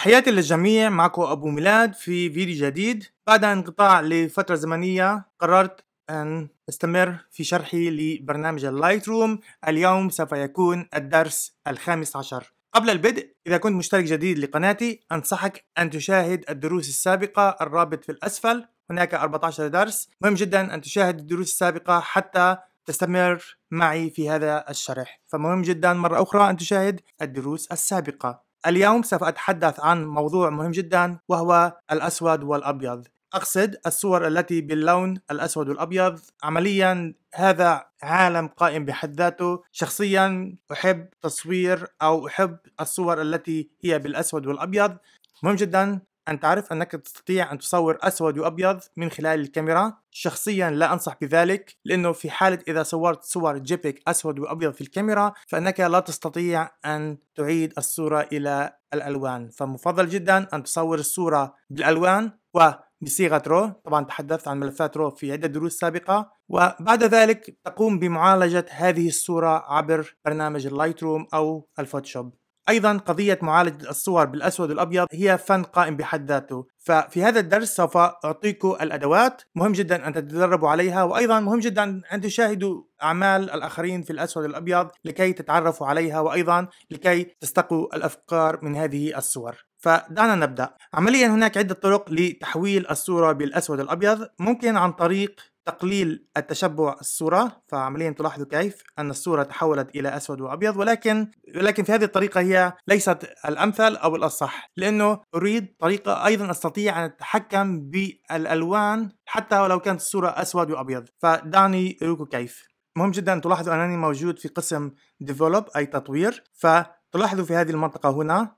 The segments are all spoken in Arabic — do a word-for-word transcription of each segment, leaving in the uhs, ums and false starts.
تحياتي للجميع، معكم أبو ميلاد في فيديو جديد. بعد انقطاع لفترة زمنية قررت أن استمر في شرحي لبرنامج اللايتروم. اليوم سوف يكون الدرس الخامس عشر. قبل البدء، إذا كنت مشترك جديد لقناتي أنصحك أن تشاهد الدروس السابقة، الرابط في الأسفل، هناك أربعة عشر درس. مهم جدا أن تشاهد الدروس السابقة حتى تستمر معي في هذا الشرح، فمهم جدا مرة أخرى أن تشاهد الدروس السابقة. اليوم سوف أتحدث عن موضوع مهم جدا وهو الأسود والأبيض، أقصد الصور التي باللون الأسود والأبيض. عمليا هذا عالم قائم بحد ذاته. شخصيا أحب تصوير أو أحب الصور التي هي بالأسود والأبيض. مهم جدا أن تعرف أنك تستطيع أن تصور أسود وأبيض من خلال الكاميرا. شخصيا لا أنصح بذلك، لأنه في حالة إذا صورت صور جيبك أسود وأبيض في الكاميرا فأنك لا تستطيع أن تعيد الصورة إلى الألوان، فمفضل جدا أن تصور الصورة بالألوان وبصيغة رو. طبعا تحدثت عن ملفات رو في عدة دروس سابقة، وبعد ذلك تقوم بمعالجة هذه الصورة عبر برنامج اللايتروم أو الفوتوشوب. أيضا قضية معالجة الصور بالأسود والأبيض هي فن قائم بحد ذاته، ففي هذا الدرس سوف أعطيكم الأدوات. مهم جدا أن تتدربوا عليها، وأيضا مهم جدا أن تشاهدوا أعمال الآخرين في الأسود والأبيض لكي تتعرفوا عليها، وأيضا لكي تستقوا الأفكار من هذه الصور. فدعنا نبدأ. عمليا هناك عدة طرق لتحويل الصورة بالأسود والأبيض. ممكن عن طريق تقليل التشبع الصورة، فعمليا تلاحظوا كيف أن الصورة تحولت إلى أسود وأبيض، ولكن ولكن في هذه الطريقة هي ليست الأمثل أو الأصح، لأنه أريد طريقة أيضا أستطيع أن أتحكم بالألوان حتى ولو كانت الصورة أسود وأبيض. فدعني أريكم كيف. مهم جدا أن تلاحظوا أنني موجود في قسم Develop أي تطوير، فتلاحظوا في هذه المنطقة هنا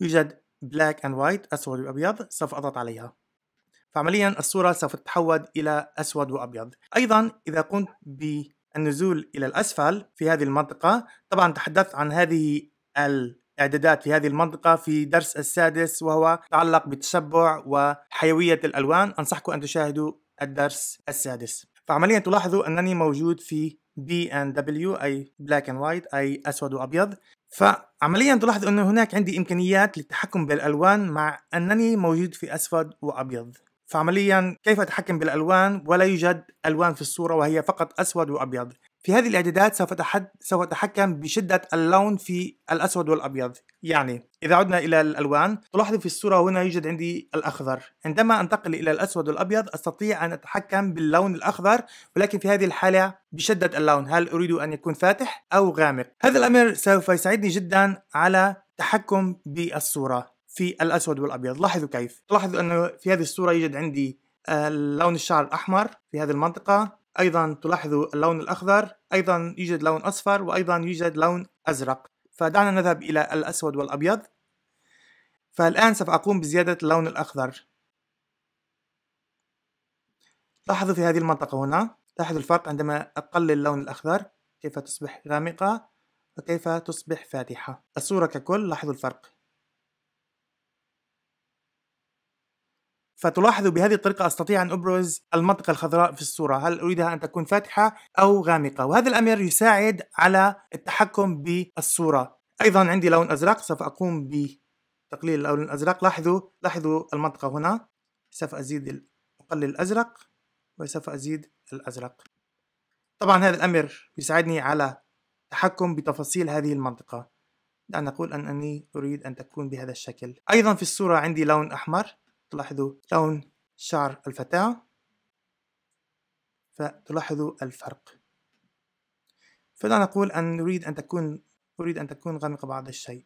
يوجد Black and White أسود وأبيض. سوف أضغط عليها، فعمليا الصورة سوف تتحول إلى أسود وأبيض. أيضا إذا قمت بالنزول إلى الأسفل في هذه المنطقة، طبعا تحدثت عن هذه الإعدادات في هذه المنطقة في درس السادس وهو يتعلق بالتشبع وحيوية الألوان، أنصحكم أن تشاهدوا الدرس السادس. فعمليا تلاحظوا أنني موجود في بي إند دبليو أي Black and White أي أسود وأبيض. فعمليا تلاحظ أن هناك عندي إمكانيات للتحكم بالألوان مع أنني موجود في أسود وأبيض. فعمليا كيف أتحكم بالألوان ولا يوجد ألوان في الصورة وهي فقط أسود وأبيض؟ في هذه الإعدادات سوف سوف أتحكم بشدة اللون في الأسود والأبيض. يعني إذا عدنا إلى الألوان تلاحظوا في الصورة هنا يوجد عندي الأخضر، عندما أنتقل إلى الأسود والأبيض أستطيع أن أتحكم باللون الأخضر، ولكن في هذه الحالة بشدة اللون، هل أريد أن يكون فاتح أو غامق؟ هذا الأمر سوف يساعدني جدا على التحكم بالصورة في الأسود والأبيض. لاحظوا كيف. تلاحظوا أنه في هذه الصورة يوجد عندي لون الشعر الأحمر في هذه المنطقة، أيضا تلاحظوا اللون الأخضر، أيضا يوجد لون أصفر، وأيضا يوجد لون أزرق. فدعنا نذهب إلى الأسود والأبيض. فالآن سوف أقوم بزيادة اللون الأخضر. لاحظوا في هذه المنطقة هنا، لاحظوا الفرق عندما أقلل اللون الأخضر كيف تصبح غامقة وكيف تصبح فاتحة. الصورة ككل لاحظوا الفرق. فتلاحظوا بهذه الطريقة أستطيع أن أبرز المنطقة الخضراء في الصورة، هل أريدها أن تكون فاتحة أو غامقة؟ وهذا الأمر يساعد على التحكم بالصورة. أيضا عندي لون أزرق، سوف أقوم بتقليل اللون الأزرق. لاحظوا لاحظوا المنطقة هنا، سوف أزيد أقلل الأزرق وسوف أزيد الأزرق. طبعا هذا الأمر يساعدني على التحكم بتفاصيل هذه المنطقة. دعنا نقول أنني أريد أن تكون بهذا الشكل. أيضا في الصورة عندي لون أحمر، تلاحظوا لون شعر الفتاة، فتلاحظوا الفرق. فلا نقول أن نريد أن تكون أريد أن تكون غامقة بعض الشيء.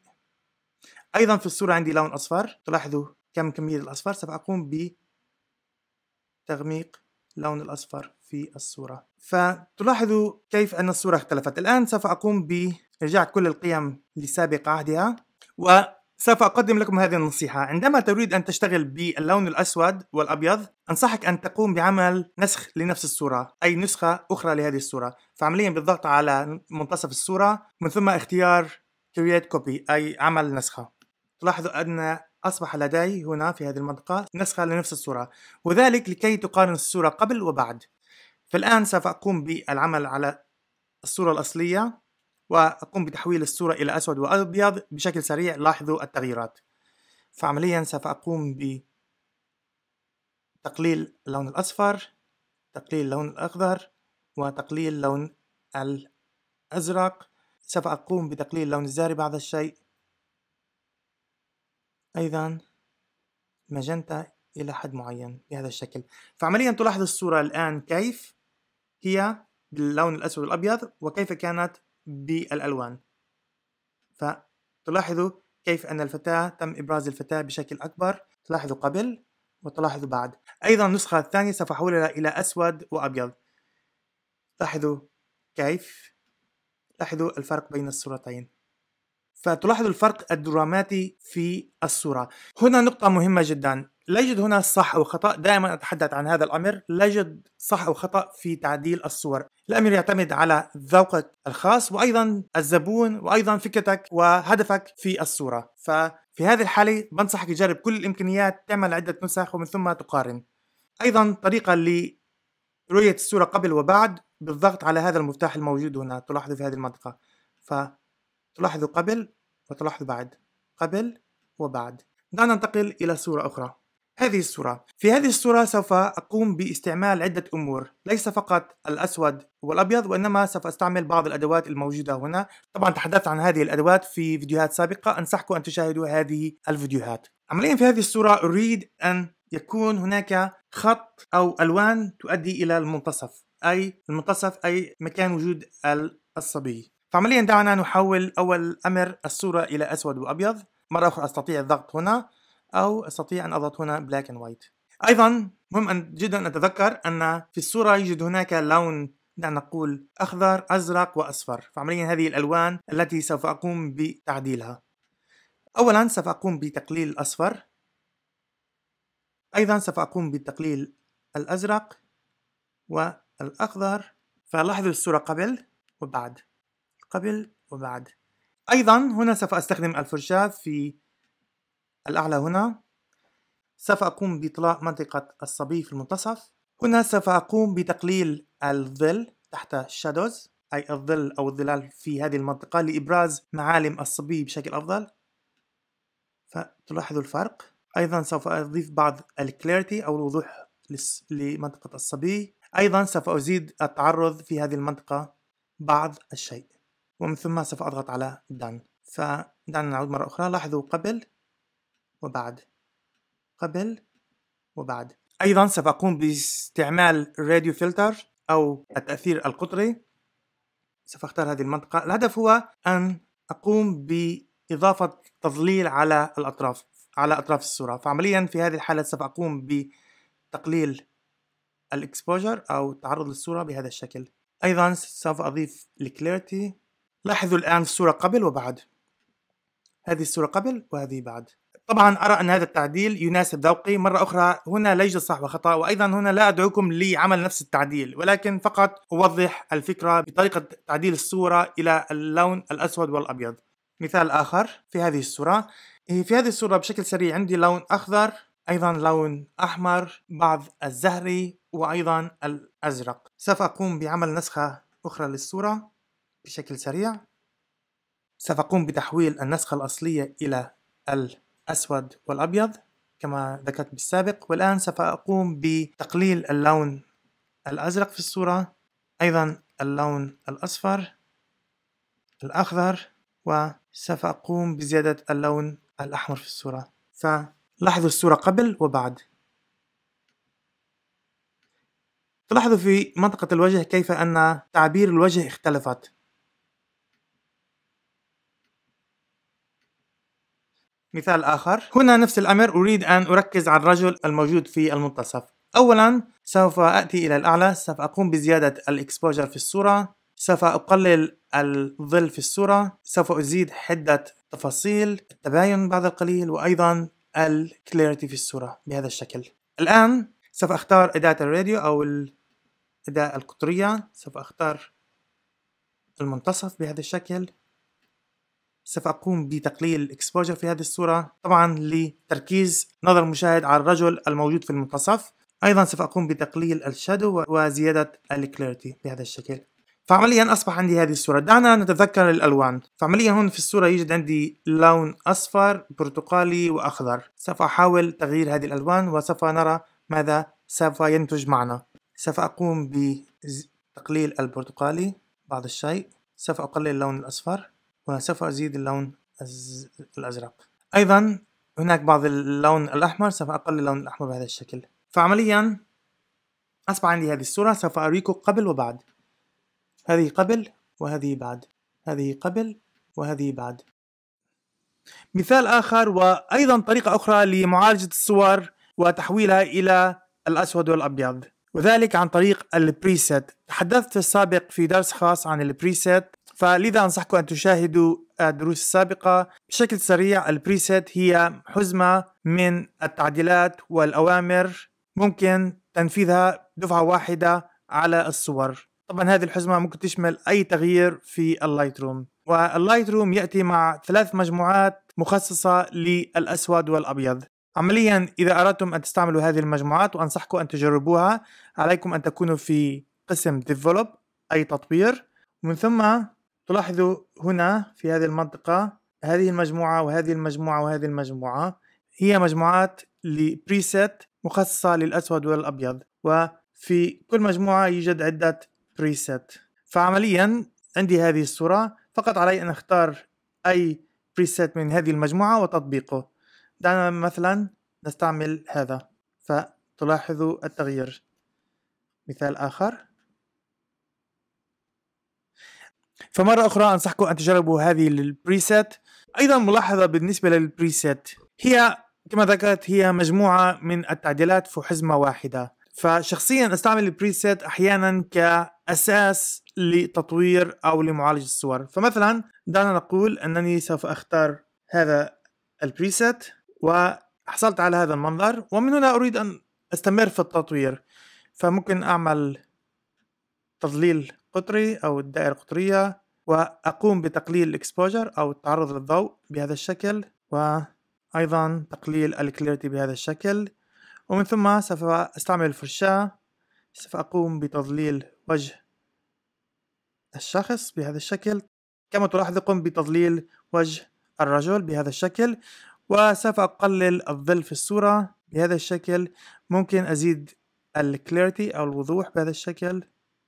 أيضا في الصورة عندي لون أصفر، تلاحظوا كم كمية الأصفر. سوف أقوم بتغميق لون الأصفر في الصورة، فتلاحظوا كيف أن الصورة اختلفت. الآن سوف أقوم برجاع كل القيم لسابق عهدها، و سوف أقدم لكم هذه النصيحة. عندما تريد أن تشتغل باللون الأسود والأبيض أنصحك أن تقوم بعمل نسخ لنفس الصورة، أي نسخة أخرى لهذه الصورة. فعمليا بالضغط على منتصف الصورة من ثم اختيار Create Copy أي عمل نسخة. تلاحظوا أن أصبح لدي هنا في هذه المنطقة نسخة لنفس الصورة، وذلك لكي تقارن الصورة قبل وبعد. فالآن سوف أقوم بالعمل على الصورة الأصلية وأقوم بتحويل الصورة إلى أسود وأبيض بشكل سريع. لاحظوا التغييرات. فعمليا سوف أقوم بتقليل اللون الأصفر، تقليل اللون الأخضر، وتقليل اللون الأزرق. سوف أقوم بتقليل لون الزهري بعد الشيء، أيضا ماجنتا إلى حد معين بهذا الشكل. فعمليا تلاحظ الصورة الآن كيف هي باللون الأسود والأبيض وكيف كانت بالألوان. فتلاحظوا كيف أن الفتاة تم إبراز الفتاة بشكل أكبر، تلاحظوا قبل وتلاحظوا بعد. أيضا النسخة الثانية سوف أحولها إلى أسود وأبيض، لاحظوا كيف، لاحظوا الفرق بين الصورتين. فتلاحظوا الفرق الدراماتي في الصورة. هنا نقطة مهمة جدا، لا يوجد هنا صح أو خطأ، دائما أتحدث عن هذا الأمر، لا يوجد صح أو خطأ في تعديل الصور، الأمر يعتمد على ذوقك الخاص وأيضا الزبون وأيضا فكرتك وهدفك في الصورة. ففي هذه الحالة بنصحك تجرب كل الإمكانيات، تعمل عدة نسخ ومن ثم تقارن. أيضا طريقة لرؤية الصورة قبل وبعد بالضغط على هذا المفتاح الموجود هنا، تلاحظوا في هذه المنطقة، فتلاحظوا قبل وتلاحظوا بعد، قبل وبعد. دعنا ننتقل إلى صورة أخرى. هذه الصورة، في هذه الصورة سوف أقوم باستعمال عدة أمور، ليس فقط الأسود والأبيض، وإنما سوف أستعمل بعض الأدوات الموجودة هنا. طبعا تحدثت عن هذه الأدوات في فيديوهات سابقة، أنصحكم أن تشاهدوا هذه الفيديوهات. عمليا في هذه الصورة أريد أن يكون هناك خط أو ألوان تؤدي إلى المنتصف، أي المنتصف أي مكان وجود الصبي. فعمليا دعنا نحول أول أمر الصورة إلى أسود وأبيض، مرة أخرى أستطيع الضغط هنا أو أستطيع أن أضغط هنا black and white. أيضا مهم جدا أن أتذكر أن في الصورة يوجد هناك لون، دعنا نقول أخضر، أزرق وأصفر، فعمليا هذه الألوان التي سوف أقوم بتعديلها. أولا سوف أقوم بتقليل الأصفر، أيضا سوف أقوم بتقليل الأزرق والأخضر. فلاحظوا الصورة قبل وبعد، قبل وبعد. أيضا هنا سوف أستخدم الفرشاة في الأعلى، هنا سوف أقوم بإطلاق منطقة الصبي في المنتصف. هنا سوف أقوم بتقليل الظل تحت shadows، أي الظل أو الظلال في هذه المنطقة لإبراز معالم الصبي بشكل أفضل، فتلاحظوا الفرق. أيضا سوف أضيف بعض الكلاريتي أو الوضوح لمنطقة الصبي. أيضا سوف أزيد التعرض في هذه المنطقة بعض الشيء، ومن ثم سوف أضغط على done. فدعنا نعود مرة أخرى، لاحظوا قبل وبعد، قبل وبعد. أيضا سوف أقوم باستعمال راديو فلتر أو التأثير القطري، سوف أختار هذه المنطقة. الهدف هو أن أقوم بإضافة تظليل على الأطراف، على أطراف الصورة. فعمليا في هذه الحالة سوف أقوم بتقليل الإكسبوجر أو تعرض للصورة بهذا الشكل. أيضا سوف أضيف الكلاريتي. لاحظوا الآن الصورة قبل وبعد، هذه الصورة قبل وهذه بعد. طبعا أرى أن هذا التعديل يناسب ذوقي. مرة أخرى هنا لا يوجد صح وخطأ، وأيضا هنا لا أدعوكم لعمل نفس التعديل، ولكن فقط أوضح الفكرة بطريقة تعديل الصورة إلى اللون الأسود والأبيض. مثال آخر في هذه الصورة، في هذه الصورة بشكل سريع عندي لون أخضر، أيضا لون أحمر، بعض الزهري وأيضا الأزرق. سوف أقوم بعمل نسخة أخرى للصورة بشكل سريع، سوف أقوم بتحويل النسخة الأصلية إلى ال أسود والأبيض كما ذكرت بالسابق. والآن سوف أقوم بتقليل اللون الأزرق في الصورة، أيضا اللون الأصفر، الأخضر، وسوف أقوم بزيادة اللون الأحمر في الصورة. فلاحظوا الصورة قبل وبعد، تلاحظوا في منطقة الوجه كيف أن تعابير الوجه اختلفت. مثال آخر، هنا نفس الأمر، أريد أن أركز على الرجل الموجود في المنتصف. أولا سوف أتي إلى الأعلى، سوف أقوم بزيادة الإكسبوجر في الصورة، سوف أقلل الظل في الصورة، سوف أزيد حدة تفاصيل التباين بعد القليل، وأيضا الكلاريتي في الصورة بهذا الشكل. الآن سوف أختار أداة الراديو أو الأداة القطرية، سوف أختار المنتصف بهذا الشكل، سوف أقوم بتقليل الإكسبوجر في هذه الصورة طبعا لتركيز نظر المشاهد على الرجل الموجود في المنتصف. أيضا سوف أقوم بتقليل الشادو وزيادة الكلاريتي بهذا الشكل. فعمليا أصبح عندي هذه الصورة. دعنا نتذكر الألوان. فعمليا هون في الصورة يوجد عندي لون أصفر برتقالي وأخضر. سوف أحاول تغيير هذه الألوان وسوف نرى ماذا سوف ينتج معنا. سوف أقوم بتقليل البرتقالي بعض الشيء، سوف أقلل اللون الأصفر وسوف أزيد اللون الأزرق. أيضا هناك بعض اللون الأحمر، سوف أقلل اللون الأحمر بهذا الشكل. فعمليا أصبح عندي هذه الصورة. سوف أريكم قبل وبعد، هذه قبل وهذه بعد، هذه قبل وهذه بعد. مثال آخر وأيضا طريقة أخرى لمعالجة الصور وتحويلها إلى الأسود والأبيض، وذلك عن طريق البريسيت. تحدثت في السابق في درس خاص عن البريسيت، فلذا أنصحكم أن تشاهدوا الدروس السابقة بشكل سريع. البريسيت هي حزمة من التعديلات والأوامر ممكن تنفيذها دفعة واحدة على الصور. طبعا هذه الحزمة ممكن تشمل أي تغيير في اللايتروم، واللايتروم يأتي مع ثلاث مجموعات مخصصة للأسود والأبيض. عمليا إذا أردتم أن تستعملوا هذه المجموعات، وأنصحكم أن تجربوها، عليكم أن تكونوا في قسم Develop أي تطوير، ومن ثم تلاحظوا هنا في هذه المنطقة هذه المجموعة وهذه المجموعة وهذه المجموعة هي مجموعات لبريسيت مخصصة للأسود والأبيض، وفي كل مجموعة يوجد عدة بريسيت. فعمليا عندي هذه الصورة، فقط علي أن أختار أي بريسيت من هذه المجموعة وتطبيقه. دعنا مثلا نستعمل هذا، فتلاحظوا التغيير. مثال آخر. فمرة أخرى أنصحكم أن تجربوا هذه البريسيت. أيضا ملاحظة بالنسبة للبريسيت، هي كما ذكرت هي مجموعة من التعديلات في حزمة واحدة. فشخصيا أستعمل البريسيت أحيانا كأساس لتطوير أو لمعالجة الصور. فمثلا دعنا نقول أنني سوف أختار هذا البريسيت، وحصلت على هذا المنظر، ومن هنا أريد أن أستمر في التطوير. فممكن أعمل تضليل قطري أو الدائرة القطرية، وأقوم بتقليل الإكسبوجر أو التعرض للضوء بهذا الشكل، وأيضا تقليل الكليرتي بهذا الشكل، ومن ثم سوف أستعمل الفرشاة. سوف أقوم بتضليل وجه الشخص بهذا الشكل، كما تلاحظ قم بتضليل وجه الرجل بهذا الشكل، وسوف أقلل الظل في الصورة بهذا الشكل. ممكن أزيد الكليرتي أو الوضوح بهذا الشكل،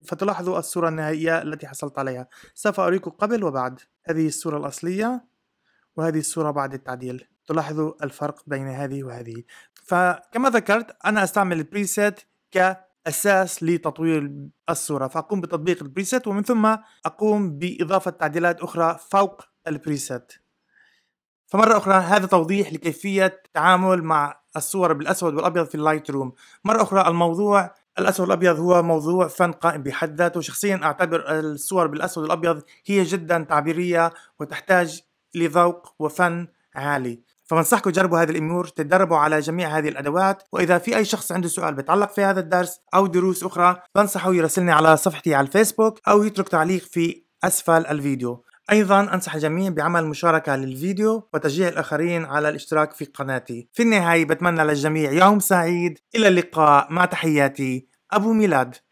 فتلاحظوا الصورة النهائية التي حصلت عليها. سوف أريكم قبل وبعد، هذه الصورة الأصلية وهذه الصورة بعد التعديل، تلاحظوا الفرق بين هذه وهذه. فكما ذكرت أنا أستعمل البريسيت كأساس لتطوير الصورة، فأقوم بتطبيق البريسيت ومن ثم أقوم بإضافة تعديلات أخرى فوق البريسيت. فمرة أخرى هذا توضيح لكيفية التعامل مع الصور بالأسود والأبيض في اللايت روم. مرة أخرى الموضوع الأسود والأبيض هو موضوع فن قائم بحد ذاته. شخصيا أعتبر الصور بالأسود والأبيض هي جدا تعبيرية وتحتاج لذوق وفن عالي، فبنصحكم تجربوا هذه الأمور، تتدربوا على جميع هذه الأدوات. وإذا في أي شخص عنده سؤال بيتعلق في هذا الدرس أو دروس أخرى، بنصحه يراسلني على صفحتي على الفيسبوك أو يترك تعليق في أسفل الفيديو. أيضا أنصح الجميع بعمل مشاركة للفيديو وتشجيع الآخرين على الاشتراك في قناتي. في النهاية بتمنى للجميع يوم سعيد، إلى اللقاء، مع تحياتي أبو ميلاد.